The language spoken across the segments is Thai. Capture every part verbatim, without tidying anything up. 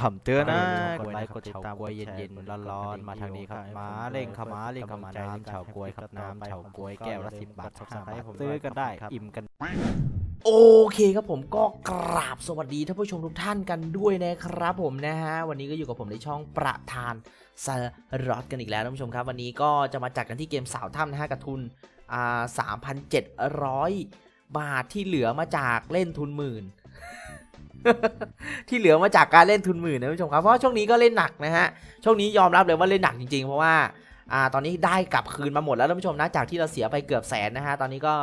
คำเตือนนะกดไลค์กดติดตามกวยเย็นๆร้อนๆมาทางนี้ครับมาเล่งขมาเล่งขมาน้ำเฉากวยครับน้ำเฉากวยแก้วละสิบบาทซื้อกันได้อิ่มกันโอเคครับผมก็กราบสวัสดีท่านผู้ชมทุกท่านกันด้วยนะครับผมนะฮะวันนี้ก็อยู่กับผมในช่องประธานสล็อตกันอีกแล้วท่านผู้ชมครับวันนี้ก็จะมาจัดกันที่เกมสาวถ้ำนะฮะกับทุนอ่าสามพันเจ็ดร้อยบาทที่เหลือมาจากเล่นทุนหมื่นที่เหลือมาจากการเล่นทุนหมื่นนะท่านผู้ชมครับเพราะช่วงนี้ก็เล่นหนักนะฮะช่วงนี้ยอมรับเลยว่าเล่นหนักจริงๆเพราะว่าอ่าตอนนี้ได้กลับคืนมาหมดแล้วท่านผู้ชมนะจากที่เราเสียไปเกือบแสนนะฮะตอนนี้ก็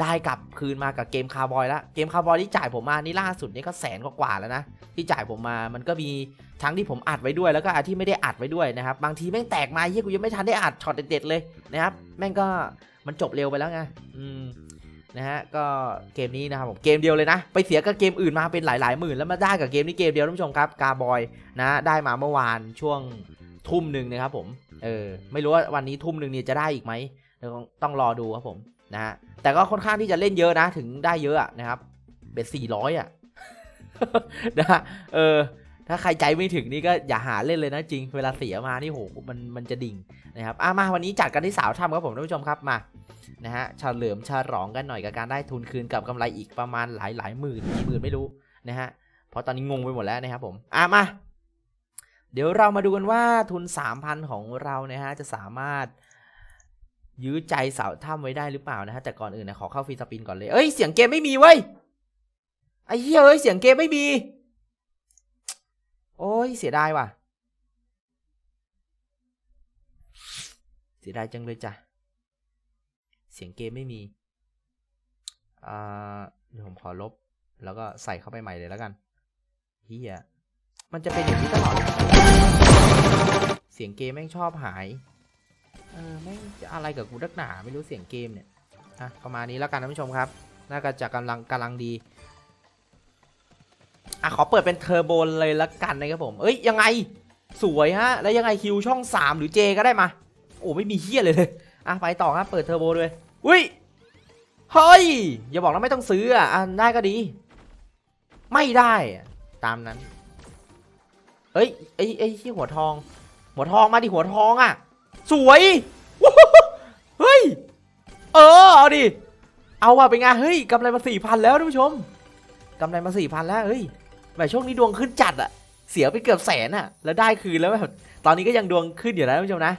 ได้กลับคืนมากับเกมคาร์บอยแล้วเกมคาร์บอยที่จ่ายผมมานี่ล่าสุดนี่ก็แสนกว่าแล้วนะที่จ่ายผมมามันก็มีทั้งที่ผมอัดไว้ด้วยแล้วก็อันที่ไม่ได้อัดไว้ด้วยนะครับบางทีแม่งแตกมาเฮียกูยังไม่ทันได้อัดช็อตเด็ดๆเลยนะครับแม่งก็มันจบเร็วไปแล้วไงอืมนะฮะก็เกมนี้นะครับผมเกมเดียวเลยนะไปเสียกับเกมอื่นมาเป็นหลายๆหมื่นแล้วมาได้กับเกมนี้เกมเดียวท่านผู้ชมครับคาร์บอยนะได้มาเมื่อวานช่วงทุ่มหนึ่งนะครับผมเออไม่รู้ว่าวันนี้ทุ่มหนึ่งเนี่ยจะได้อีกไหมต้องรอดูครับผมนะฮะแต่ก็ค่อนข้างที่จะเล่นเยอะนะถึงได้เยอะนะครับเบ็ดสี่ร้อยอ่ะนะเออถ้าใครใจไม่ถึงนี่ก็อย่าหาเล่นเลยนะจริงเวลาเสียมานี่โหมันมันจะดิ่งนะครับอ่ะมาวันนี้จัดกันที่สาวถ้ำครับผมท่านผู้ชมครับมานะฮะเฉลิมฉลองกันหน่อยกับการได้ทุนคืนกับกำไรอีกประมาณหลายหลายหมื่นหมื่นไม่รู้นะฮะเพราะตอนนี้งงไปหมดแล้วนะครับผมอ่ะมาเดี๋ยวเรามาดูกันว่าทุน สามพัน ของเรานะฮะจะสามารถยื้อใจสาวถ้ำไว้ได้หรือเปล่านะฮะแต่ก่อนอื่นนะขอเข้าฟรีสปินก่อนเลยเอ้ยเสียงเกมไม่มีเว้ยไอ้เหี้ยเอ้ยเสียงเกมไม่มีโอ้ยเสียดายว่ะเสียดายจังเลยจ้ะเสียงเกมไม่มีอ่าเดี๋ยวผมขอลบแล้วก็ใส่เข้าไปใหม่เลยแล้วกันเหี้ยมันจะเป็นอย่างนี้ตลอดเสียงเกมแม่งชอบหายเออแม่งจะอะไรกับกูนักหนาไม่รู้เสียงเกมเนี่ยอ่ะประมาณนี้แล้วกันท่านผู้ชมครับน่าจะกำลังกำลังดีอ่ะขอเปิดเป็นเทอร์โบเลยละกันนะครับผมเอ้ยยังไงสวยฮะแล้วยังไงคิวช่องสามหรือเจก็ได้มาโอ้ไม่มีเฮี้ยเลยเลยอ่ะไปต่อครับเปิดเทอร์โบเลยอุ้ยเฮ้ยอย่าบอกนะไม่ต้องซื้ออ่ะได้ก็ดีไม่ได้ตามนั้นเอ้ยไอ้ไอ้ที่หัวทองหัวทองมาดิหัวทองอ่ะสวยเฮ้ยเออเอาดิเอาว่ะเป็นไงเฮ้ยกำไรมาสี่พันแล้วท่านผู้ชมกำไรมาสี่พันแล้วเฮ้ยแบบช่วงนี้ดวงขึ้นจัดอ่ะเสียไปเกือบแสนอ่ะแล้วได้คืนแล้วแบบตอนนี้ก็ยังดวงขึ้นอยู่นะท่านผู้ชมนะ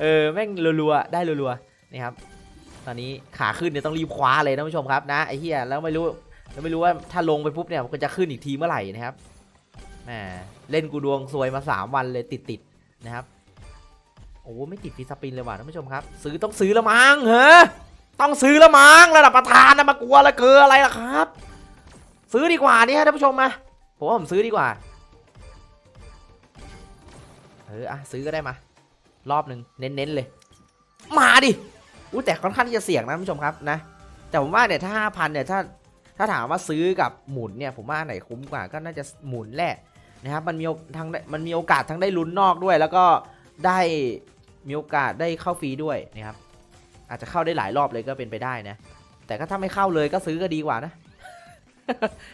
เออแม่งรัวๆได้รัวๆนี่ครับตอนนี้ขาขึ้นเนี่ยต้องรีบคว้าเลยท่านผู้ชมครับนะไอ้เหี้ยแล้วไม่รู้แล้วไม่รู้ว่าถ้าลงไปปุ๊บเนี่ยมันจะขึ้นอีกทีเมื่อไหร่นะครับเล่นกูดวงซวยมาสามวันเลยติดๆนะครับโอ้ไม่ติดฟีสปินเลยว่ะท่านผู้ชมครับซื้อต้องซื้อละมั้งเหรอต้องซื้อละมั้งระดับประธานนะมากลัวละเกลืออะไรล่ะครับซื้อดีกว่านี่ฮะท่านผู้ชมมาผมว่าผมซื้อดีกว่าเอออะซื้อก็ได้มารอบหนึ่งเน้นๆเลยมาดิอู้แต่ค่อนข้างที่จะเสี่ยงนะท่านผู้ชมครับนะแต่ผมว่าเนี่ยถ้า ห้าพัน เนี่ยถ้าถ้าถามว่าซื้อกับหมุนเนี่ยผมว่าไหนคุ้มกว่าก็น่าจะหมุนแหละนะครับมันมีทั้งมันมีโอกาสทั้งได้ลุ้นนอกด้วยแล้วก็ได้มีโอกาสได้เข้าฟรีด้วยนะครับอาจจะเข้าได้หลายรอบเลยก็เป็นไปได้นะแต่ก็ถ้าไม่เข้าเลยก็ซื้อก็ดีกว่านะ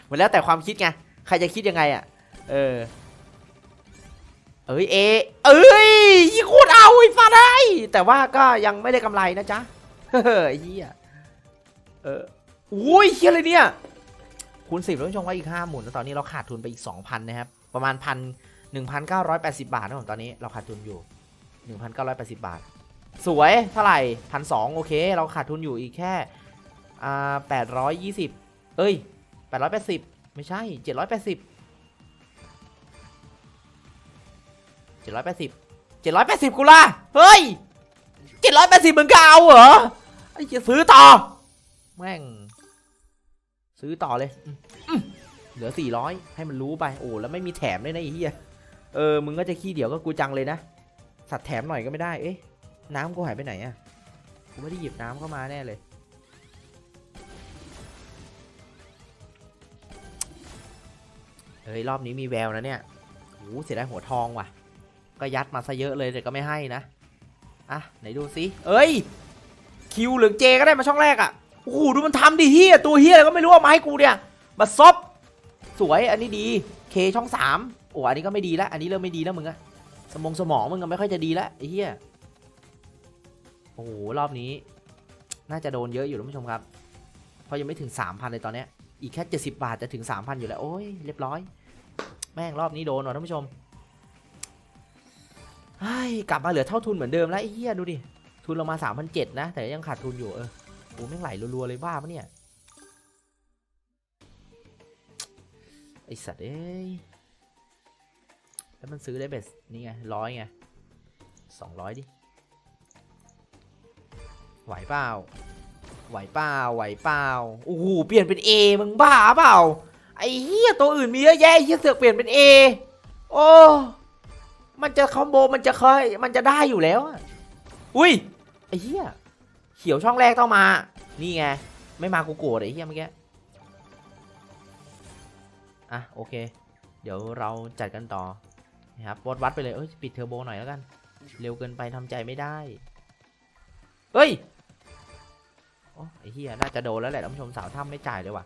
เหมือนแล้วแต่ความคิดไงใครจะคิดยังไงอ่ะเออเอ้ยเอเอ้ยยี่คูดเอาไอ้ฟาดได้แต่ว่าก็ยังไม่ได้กำไรนะจ๊ะไอ้เหี้ยเอออุ้ยเฮียอะไรเนี่ยคูณสิบแล้วท่านผู้ชมว่าอีกห้าหมุนตอนนี้เราขาดทุนไปอีก สองพัน นะครับประมาณพันหนึ่งพันเก้าร้อยแปดสิบบาทนะผมตอนนี้เราขาดทุนอยู่หนึ่งพันเก้าร้อยแปดสิบบาทสวยเท่าไหร่พันสองโอเคเราขาดทุนอยู่อีกแค่อ่าแปดร้อยยี่สิบเอ้ยแปดร้อยแปดสิบไม่ใช่เจ็ดร้อยแปดสิบเจ็ดร้อยแปดสิบเจ็ดร้อยแปดสิบกูล่ะเฮ้ยเจ็ดร้อยแปดสิบมึงก็เอาเหรอไอ้จะซื้อต่อแม่งซื้อต่อเลยเหลือสี่ร้อยให้มันรู้ไปโอ้แล้วไม่มีแถมเลยนะไอ้เหี้ยเออมึงก็จะขี้เดี๋ยวก็กูจังเลยนะสัตว์แถมหน่อยก็ไม่ได้เอ๊ะน้ำกูหายไปไหนอ่ะกูไม่ได้หยิบน้ำเข้ามาแน่เลยเฮ้ยรอบนี้มีแววนะเนี่ยโอ้เสียดายหัวทองว่ะก็ยัดมาซะเยอะเลยแต่ก็ไม่ให้นะอ่ะไหนดูสิเอ้ยคิวหรือเจก็ได้มาช่องแรกอ่ะโอ้โหดูมันทำดิเฮียตัวเฮียอะไรก็ไม่รู้ว่ามาให้กูเนี่ยมาซบสวยอันนี้ดีเคช่องสาม โอ้อันนี้ก็ไม่ดีละอันนี้เริ่มไม่ดีแล้วมึงอะสมองสมองมึงก็ไม่ค่อยจะดีละไอ้เหี้ยโอ้โหรอบนี้น่าจะโดนเยอะอยู่ท่านผู้ชมครับเพราะยังไม่ถึง สามพัน เลยตอนนี้อีกแค่เจ็ดสิบบาทจะถึง สามพัน อยู่แล้วโอ้ยเรียบร้อยแม่งรอบนี้โดนว่ะท่านผู้ชมกลับมาเหลือเท่าทุนเหมือนเดิมแล้วไอ้เหี้ยดูดิทุนเรามา สามพันเจ็ดร้อย นะแต่ยังขาดทุนอยู่เออโอ้แม่งไหลรัวๆเลยบ้าปะเนี่ยไอ้สัตว์เอ้ยแล้วมันซื้อได้เบสนี่ไงร้อยไงสองร้อยดิไหวเปล่าไหวเปล่าไหวเปล่าโอ้โหเปลี่ยนเป็น A มึงบ้าเปล่าไอ้เหี้ยตัวอื่นมีเยอะแยะเหี้ยเสือกเปลี่ยนเป็น A โอ้มันจะคอมโบมันจะเคยมันจะได้อยู่แล้วอุ้ยไอ้เหี้ยเขียวช่องแรกต้องมานี่ไงไม่มากูโกรธไอ้เหี้ยเมื่อกี้อ่ะโอเคเดี๋ยวเราจัดกันต่อนะครับวัดวัดไปเลยเอ้ยปิดเทอร์โบหน่อยแล้วกันเร็วเกินไปทำใจไม่ได้เฮ้ยโอ้ไอ้เหี้ยน่าจะโดนแล้วแหละท่านผู้ชมสาวถ้ำไม่จ่ายเลยว่ะ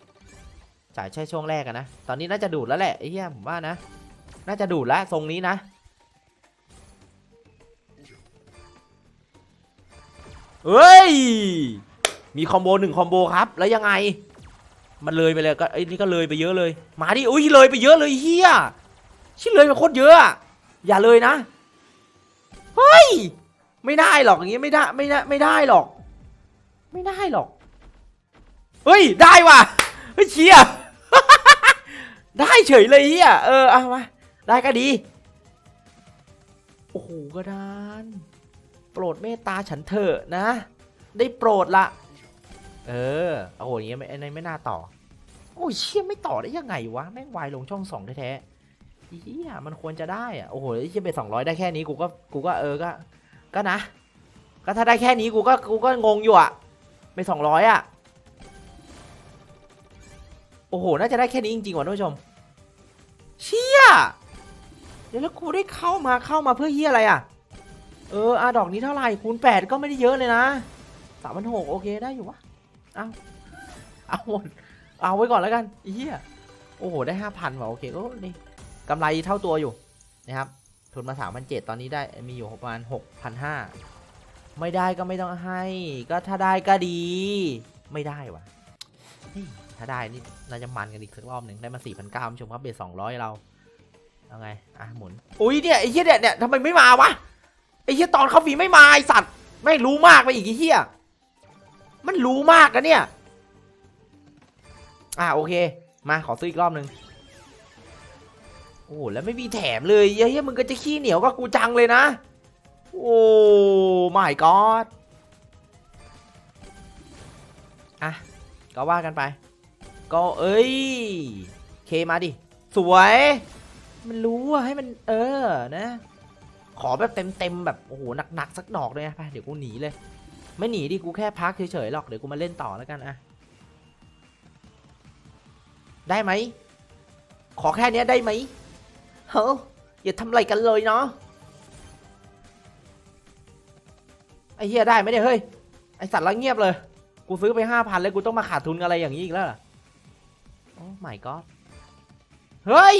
จ่ายใช่ช่วงแรกอะนะตอนนี้น่าจะดูดแล้วแหละไอ้เหี้ยผมว่านะน่าจะดูดแล้วทรงนี้นะเฮ้ยมีคอมโบหนึ่งคอมโบครับแล้วยังไงมันเลยไปเลยก็ไอ้นี่ก็เลยไปเยอะเลยมาดิอุ้ยเลยไปเยอะเลยเหี้ยชิ้นเลยมันโคตรเยอะอย่าเลยนะเฮ้ยไม่ได้หรอกอย่างงี้ไม่ได้ไม่ได้ไม่ได้หรอกไม่ได้หรอกเฮ้ยได้ว่ะเฮ้ยเชีย ได้เฉยเลยอ่ะเออเอามาได้ก็ดีโอ้โหกระดานโปรดเมตตาฉันเถอะนะได้โปรดละเออโอ้โหอย่างเงี้ยไม่ไม่น่าต่อโอ้ยเชี่ยไม่ต่อได้ยังไงวะแม่งวายลงช่องสองแท้ๆอี๋มันควรจะได้อ่ะโอ้โหเชี่ยไปสองร้อยได้แค่นี้กูก็กูก็เออก็ก็นะก็ถ้าได้แค่นี้กูก็กูก็งงอยู่อ่ะไปสองร้อยอ่ะโอ้โหน่าจะได้แค่นี้จริงๆว่ะท่านผู้ชมเชี่ยเดี๋ยวแล้วกูได้เข้ามาเข้ามาเพื่อเฮียอะไรอ่ะเอออาดอกนี้เท่าไหร่คูณแปดก็ไม่ได้เยอะเลยนะสามพันหกโอเคได้อยู่วะเอาเอาหมดเอาไว้ก่อนแล้วกันเฮียโอ้โหได้ห้าพันว่ะโอเคก็นี่กำไรเท่าตัวอยู่นะครับทุนมาสามพันเจ็ดตอนนี้ได้มีอยู่ประมาณหกพันห้าไม่ได้ก็ไม่ต้องให้ก็ถ้าได้ก็ดีไม่ได้วะถ้าได้นี่เราจะมันกันอีกสักรอบหนึ่งได้มาสี่พันเก้าชมครับเบสสองร้อยเราเอาไงอ่ะหมุนอุ้ยเนี่ยไอ้เหี้ยเนี่ยเนี่ยทำไมไม่มาวะไอ้เหี้ยตอนเขาฝีไม่มาไอ้สัตว์ไม่รู้มากไปอีกไอ้เหี้ยมันรู้มากนะเนี่ยอ่ะโอเคมาขอซื้ออีกรอบหนึ่งโอ้แล้วไม่มีแถมเลยไอ้เหี้ยมึงก็จะขี้เหนียวก็กูจังเลยนะโอ้ my god อ่ะก็ว่ากันไปก็เอ้ยเคมาดิสวยมันรู้อะให้มันเออนะขอแบบเต็มๆแบบโอ้โหหนักๆสักดอกเลยนะไปเดี๋ยวกูหนีเลยไม่หนีดิกูแค่พักเฉยๆหรอกเดี๋ยวกูมาเล่นต่อแล้วกันอะได้ไหมขอแค่นี้ได้ไหมเฮ้ยอย่าทำอะไรกันเลยเนาะไอ้เหี้ยได้ไม่ได้เฮ้ยไอสัตว์ละเงียบเลยกูซื้อไปห้าพันเลยกูต้องมาขาดทุนอะไรอย่างนี้อีกแล้วล่ะโอ้ my god เฮ้ย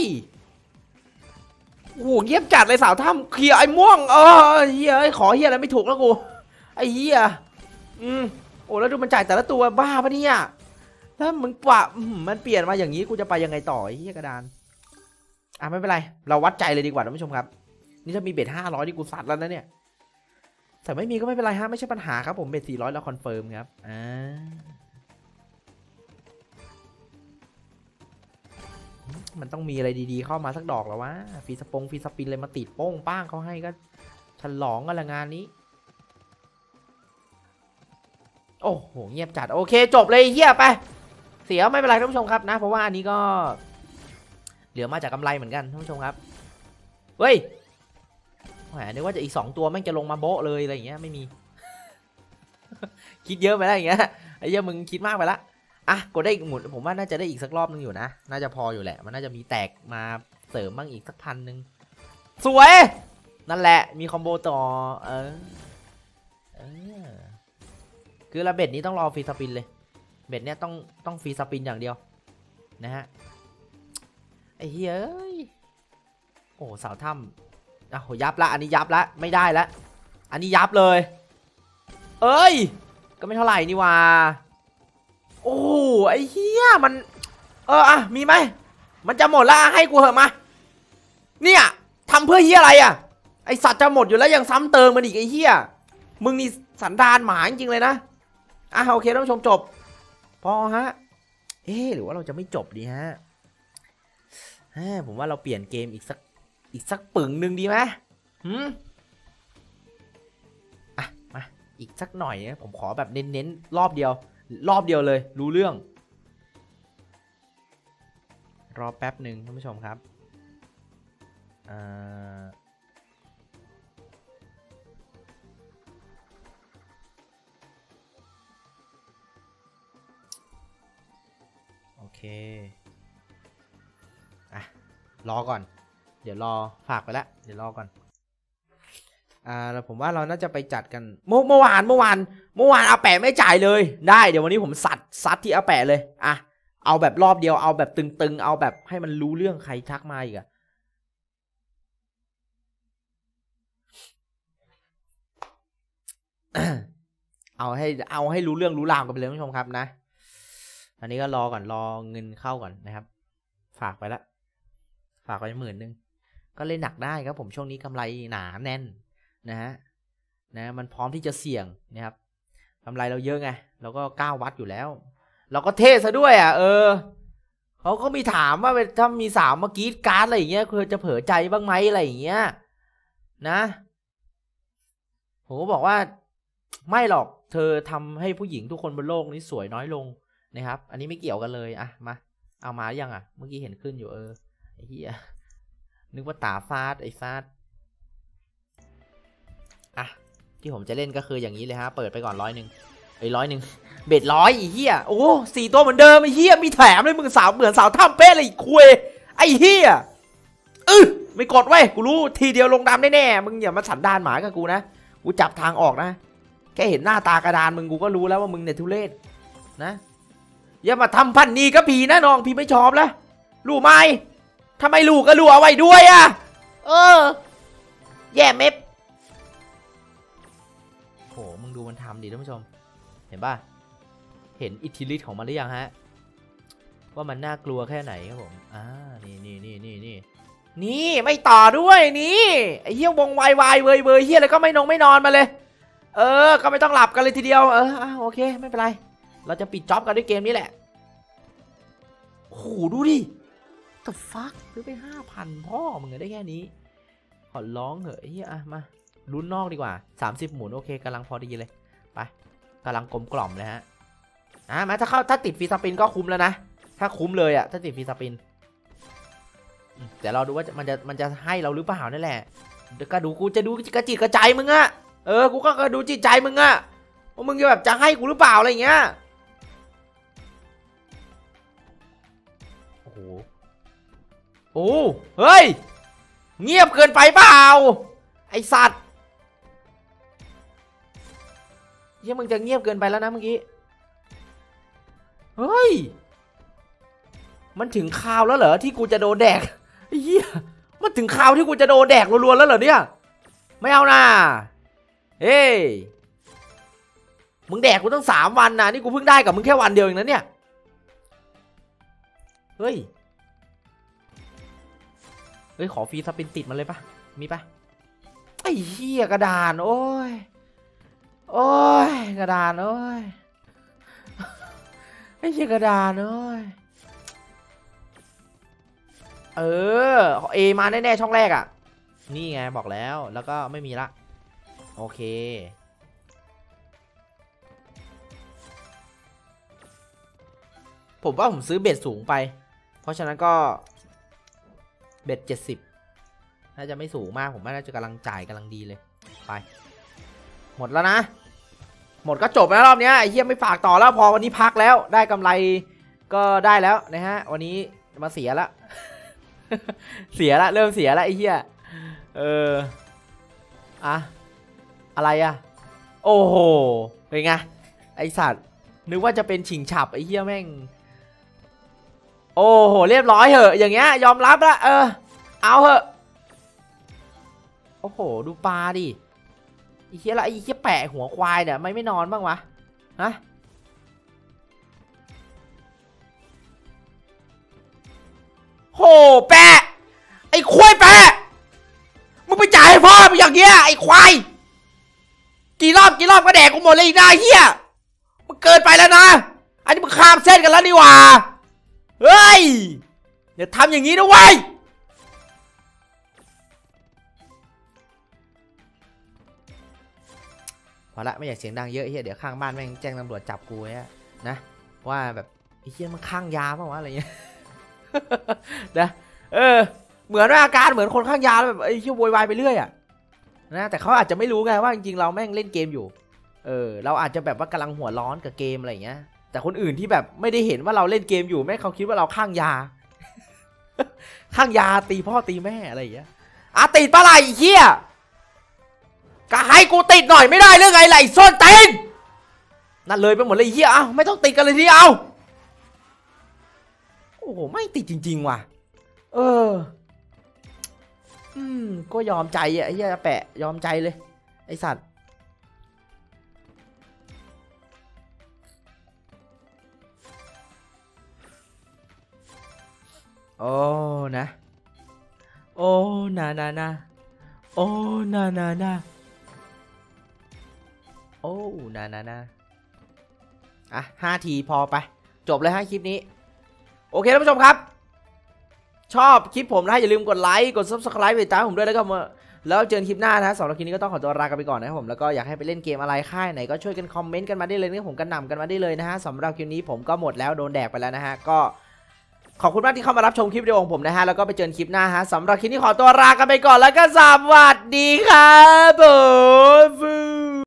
โอ้เงียบจัดเลยสาวถ้ำเคลียร์ไอ้ม่วงเออเหี้ยขอเหี้ยอะไรไม่ถูกแล้วกูไอ้เหี้ยอืมโอ้แล้วดูมันจ่ายแต่ละตัวบ้าปะเนี่ยถ้ามึงปะมันเปลี่ยนมาอย่างนี้กูจะไปยังไงต่อไอ้เหี้ยกระดานอ่ะไม่เป็นไรเราวัดใจเลยดีกว่าท่านผู้ชมครับนี่ถ้ามีเบ็ดห้าร้อยที่กูสัตว์แล้วนะเนี่ยแต่ไม่มีก็ไม่เป็นไรฮะไม่ใช่ปัญหาครับผมเบ็ดสี่ร้อยแล้วคอนเฟิร์มครับอ่ามันต้องมีอะไรดีๆเข้ามาสักดอกแล้ววะฟีสปงฟีสปินเลยมาติดโป้งป้างเขาให้ก็ฉลองกันละงานนี้โอ้โหเงียบจัดโอเคจบเลยเฮียไปเสียไม่เป็นไรท่านผู้ชมครับนะเพราะว่าอันนี้ก็เหลือมาจากกำไรเหมือนกันท่านผู้ชมครับเฮ้ยนึกว่าจะอีกสองตัวแม่งจะลงมาโบะเลยอะไรอย่างเงี้ยไม่มี คิดเยอะไปแล้วอย่างเงี้ยไอ้เจ้ามึงคิดมากไปละอ่ะกดได้อีกหมุนผมว่าน่าจะได้อีกสักรอบนึงอยู่นะน่าจะพออยู่แหละมันน่าจะมีแตกมาเสริมบ้างอีกสักพันนึงสวยนั่นแหละมีคอมโบต่อเออเออคือระเบ็ดนี้ต้องรอฟรีสปินเลยเบ็ดเนี้ยต้องต้องฟรีสปินอย่างเดียวนะฮะไอ้เฮ้ย โอ้สาวถ้ำอ่ะโหยับละอันนี้ยับละไม่ได้ละอันนี้ยับเลยเอ้ยก็ไม่เท่าไหร่นี่ว่าโอ้ไอ้เหี้ยมันเอออ่ะมีไหมมันจะหมดละให้กูเหอะมาเนี่ยทำเพื่อเหี้ยอะไรอ่ะไอสัตว์จะหมดอยู่แล้วยังซ้ำเติมมันอีกไอ้เหี้ยมึงนี่สันดานหมาจริงๆเลยนะอ่ะโอเคท่านผู้ชมจบพอฮะเอ๊หรือว่าเราจะไม่จบดีฮะผมว่าเราเปลี่ยนเกมอีกสักอีกสักปึ่งหนึ่งดีไหมหืมอ่ะมาอีกสักหน่อยนะผมขอแบบเน้นๆรอบเดียวรอบเดียวเลยรู้เรื่องรอแป๊บหนึ่งท่านผู้ชมครับอ่าโอเคอ่ะรอก่อนเดี๋ยวรอฝากไปแล้วเดี๋ยวรอก่อนอ่าแล้วผมว่าเราน่าจะไปจัดกันเมื่อเมื่อวานเมื่อวานเมื่อวานอาแปะไม่จ่ายเลยได้เดี๋ยววันนี้ผมสัดซัดที่อาแปะเลยอ่ะเอาแบบรอบเดียวเอาแบบตึงๆเอาแบบให้มันรู้เรื่องใครทักมาอีกอะเอาให้เอาให้รู้เรื่องรู้ราวกันไปเลยท่านผู้ชมครับนะอันนี้ก็รอก่อนรอเงินเข้าก่อนนะครับฝากไปละฝากไปหมื่นหนึ่งก็เล่นหนักได้ครับผมช่วงนี้กำไรหนาแน่นนะฮะนะมันพร้อมที่จะเสี่ยงนะครับกำไรเราเยอะไงเราก็ก้าววัดอยู่แล้วเราก็เทซะด้วยอ่ะเออเขาก็มีถามว่าถ้ามีสาวมากรี๊ดการ์ดอะไรอย่างเงี้ยคือจะเผลอใจบ้างไหมอะไรอย่างเงี้ยนะผมก็บอกว่าไม่หรอกเธอทำให้ผู้หญิงทุกคนบนโลกนี้สวยน้อยลงนะครับอันนี้ไม่เกี่ยวกันเลยอะมาเอามายังอ่ะเมื่อกี้เห็นขึ้นอยู่เออไอ้เหี้ยนึกว่าตาฟาดไอ้ฟาดอ่ะที่ผมจะเล่นก็คืออย่างนี้เลยฮะเปิดไปก่อนร้อยหนึ่งไอ้ร้อยหนึ่งเบ็ดร้อยไอ้เหี้ยโอ้สี่ตัวเหมือนเดิมไอ้เหี้ยมีแถมเลยมึงสาวเหมือนสาวถ้ำเป๊ะเลยคุยไอ้เหี้ยเออไม่กดไว้กูรู้ทีเดียวลงดำแน่ๆมึงอย่ามาสันดานหมากับกูนะกูจับทางออกนะแค่เห็นหน้าตากระดานมึงกูก็รู้แล้วว่ามึงเนี่ยทุเรศนะอย่ามาทำพันนี้ก็ผีนะน้องพี่ไม่ชอบแล้วรู้ไหมทำไมรู้ก็รู้เอาไว้ด้วยอ่ะเออแย่เม็บโหมึงดูมันทำดิท่านผู้ชมเห็นป่ะเห็นอิทธิฤทธิ์ของมันหรือยังฮะว่ามันน่ากลัวแค่ไหนครับผมอ่านี่นี่นี่นี่นี่นี่ไม่ต่อด้วยนี่ไอ้เหี้ยวงวายวายเว่ยเว่ยเหี้ยอะไรก็ไม่นอนไม่นอนมาเลยเออก็ไม่ต้องหลับกันเลยทีเดียวเออโอเคไม่เป็นไรเราจะปิดจ็อบกันด้วยเกมนี้แหละโอ้โหดูดิแต่ฟักซื้อไปห้าพันพ่อมึงได้แค่นี้ขอร้องเหอะเฮียอะมาลุ้นนอกดีกว่าสามสิบหมุนโอเคกำลังพอดีเลยไปกำลังกลมกล่อมเลยฮะอ่ะแม้ถ้าเข้าถ้าติดฟรีสปินก็คุ้มแล้วนะถ้าคุ้มเลยอะถ้าติดฟรีสปินแต่เราดูว่ามันจะมันจะให้เราหรือเปล่านั่นแหละเดี๋ยวก็ดูกูจะดูกระจิตกระใจมึงอะเออกูก็ดูจิตใจมึงอะว่ามึงจะแบบจะให้กูหรือเปล่าอะไรอย่างเงี้ยโอ้โหเฮ้ยเงียบเกินไปเปล่าไอสัตว์เฮ้ยมึงจะเงียบเกินไปแล้วนะเมื่อกี้เฮ้ยมันถึงคราวแล้วเหรอที่กูจะโดนแดกไอ้เหี้ยมันถึงคราวที่กูจะโดนแดกรัวๆแล้วเหรอเนี่ยไม่เอานะเฮ้ยมึงแดกกูตั้งสามวันนะนี่กูเพิ่งได้กับมึงแค่วันเดียวเองนะเนี่ยเฮ้ยเฮ้ยขอฟรีสปินติดมาเลยปะมีปะไอ้เหี้ยกระดานโอ้ยโอ้ยกระดานโอ้ยไอ้เหี้ยกระดานโอ้ยเออเอมาแน่ๆช่องแรกอ่ะนี่ไงบอกแล้วแล้วก็ไม่มีละโอเคผมว่าผมซื้อเบ็ดสูงไปเพราะฉะนั้นก็เบ็ดเจ็ดสิบน่าจะไม่สูงมากผมว่าน่าจะกำลังจ่ายกำลังดีเลยไปหมดแล้วนะหมดก็จบแล้วรอบนี้ไอ้เหี้ยไม่ฝากต่อแล้วพอวันนี้พักแล้วได้กำไรก็ได้แล้วนะฮะวันนี้มาเสียละ เสียละเริ่มเสียละไอ้เหี้ยเอออะอะไรอะโอ้โหเป็นไงไอ้สัตว์นึกว่าจะเป็นฉิงฉับไอ้เหี้ยแม่งโอ้โหเรียบร้อยเหอะอย่างเงี้ยยอมรับละเออเอาเหอะ อ้โหดูปลาดิไอ้เหี้ยละไอ้เหี้ยแปะหัวควายเนี่ยไม่ไม่นอนบ้างวะฮะโหแปะไอ้ควายแปะมึงไปจ่ายให้พ่อมึงอย่างเงี้ยไอ้ควายกี่รอบกี่รอบก็แดกกูหมดเลยได้เหี้ยมึงเกินไปแล้วนะอันนี้มึงข้ามเส้นกันแล้วนี่หว่าเฮ้ยอย่าทำอย่างนี้นะเว้ยพอละไม่อยากเสียงดังเยอะเฮียเดี๋ยวข้างบ้านแม่งแจ้งตำรวจจับกูเนี่ยนะว่าแบบไอ้เฮียมันข้างยาเปล่าวะอะไรเงี้ยนะเออเหมือนว่าอาการเหมือนคนข้างยาแล้วแบบไอ้เฮียโวยวายไปเรื่อยอ่ะนะแต่เขาอาจจะไม่รู้ไงว่าจริงๆเราแม่งเล่นเกมอยู่เออเราอาจจะแบบว่ากำลังหัวร้อนกับเกมอะไรเงี้ยแต่คนอื่นที่แบบไม่ได้เห็นว่าเราเล่นเกมอยู่แม่เขาคิดว่าเราข้างยาข้างยาตีพ่อตีแม่อะไรอย่างเงี้ยอ่ะติดปะไรเฮียก็ให้กูติดหน่อยไม่ได้เรื่องไงไหลโซนเต็นนั่นเลยไปหมดเลยเฮียเอาไม่ต้องติดกันเลยที่เอาโอ้โหไม่ติดจริงๆว่ะเอออืมก็ยอมใจอ่ะเฮียแปะยอมใจเลยไอสัตว์โอ้นะโอ้นานานาโอ้นานานาโอ้นานานาอ่ะห้าทีพอไปจบเลยฮะคลิปนี้โอเคท่านผู้ชมครับชอบคลิปผมนะอย่าลืมกดไลค์กด ซับสไครบ์ ติดตามผมด้วยแล้วก็มาแล้วเจอคลิปหน้านะสำหรับคลิปนี้ก็ต้องขอตัวลากันไปก่อนนะครับผมแล้วก็อยากให้ไปเล่นเกมอะไรค่ายไหนก็ช่วยกันคอมเมนต์กันมาได้เลยนะผมกันหน่ำกันมาได้เลยนะฮะสำหรับคลิปนี้ผมก็หมดแล้วโดนแดกไปแล้วนะฮะก็ขอบคุณมากที่เข้ามารับชมคลิปวิดีโอของผมนะฮะแล้วก็ไปเจอคลิปหน้าฮะสำหรับคลิปนี้ขอตัวลากันไปก่อนแล้วก็สวัสดีครับผม